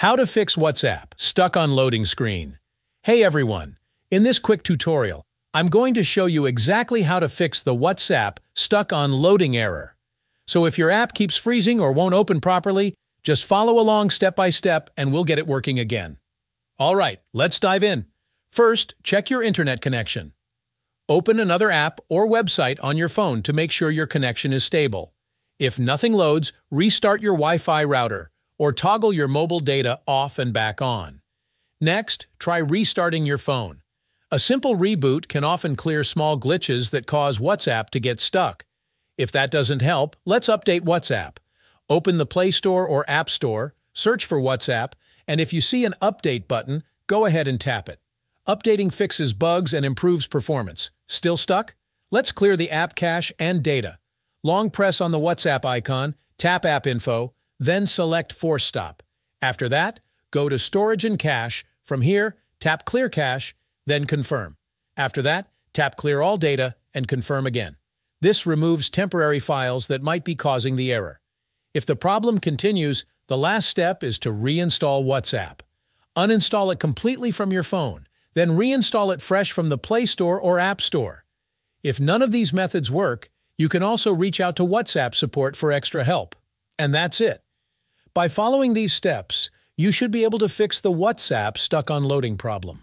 How to fix WhatsApp, stuck on loading screen. Hey everyone, in this quick tutorial, I'm going to show you exactly how to fix the WhatsApp stuck on loading error. So if your app keeps freezing or won't open properly, just follow along step by step and we'll get it working again. All right, let's dive in. First, check your internet connection. Open another app or website on your phone to make sure your connection is stable. If nothing loads, restart your Wi-Fi router or toggle your mobile data off and back on. Next, try restarting your phone. A simple reboot can often clear small glitches that cause WhatsApp to get stuck. If that doesn't help, let's update WhatsApp. Open the Play Store or App Store, search for WhatsApp, and if you see an update button, go ahead and tap it. Updating fixes bugs and improves performance. Still stuck? Let's clear the app cache and data. Long press on the WhatsApp icon, tap App Info, then select Force Stop. After that, go to Storage and Cache. From here, tap Clear Cache, then Confirm. After that, tap Clear All Data and Confirm again. This removes temporary files that might be causing the error. If the problem continues, the last step is to reinstall WhatsApp. Uninstall it completely from your phone, then reinstall it fresh from the Play Store or App Store. If none of these methods work, you can also reach out to WhatsApp support for extra help. And that's it. By following these steps, you should be able to fix the WhatsApp stuck on loading problem.